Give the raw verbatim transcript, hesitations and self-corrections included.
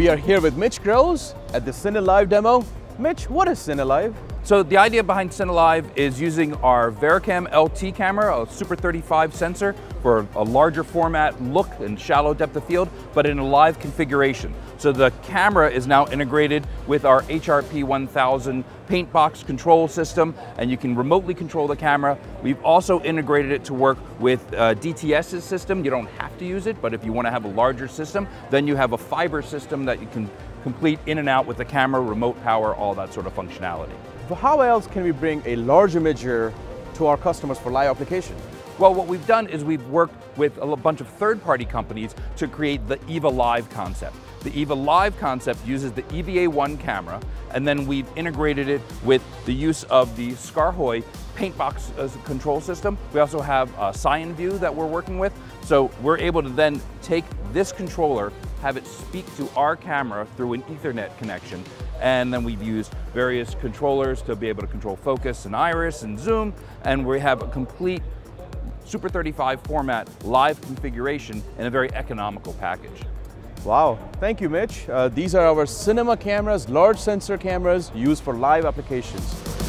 We are here with Mitch Gross at the CineLive demo. Mitch, what is CineLive? So the idea behind CineLive is using our VariCam L T camera, a Super thirty-five sensor, for a larger format look and shallow depth of field, but in a live configuration. So the camera is now integrated with our H R P one thousand paint box control system, and you can remotely control the camera. We've also integrated it to work with uh, D T S's system. You don't have to use it, but if you want to have a larger system, then you have a fiber system that you can complete in and out with the camera, remote power, all that sort of functionality. So how else can we bring a large imager to our customers for live application? Well, what we've done is we've worked with a bunch of third-party companies to create the E V A Live concept. The E V A Live concept uses the E V A one camera, and then we've integrated it with the use of the SKAARHOJ paint box as a control system. We also have a CyanView that we're working with. So we're able to then take this controller, have it speak to our camera through an Ethernet connection, and then we've used various controllers to be able to control focus and iris and zoom, and we have a complete Super thirty-five format live configuration in a very economical package. Wow, thank you, Mitch. Uh, these are our cinema cameras, large sensor cameras used for live applications.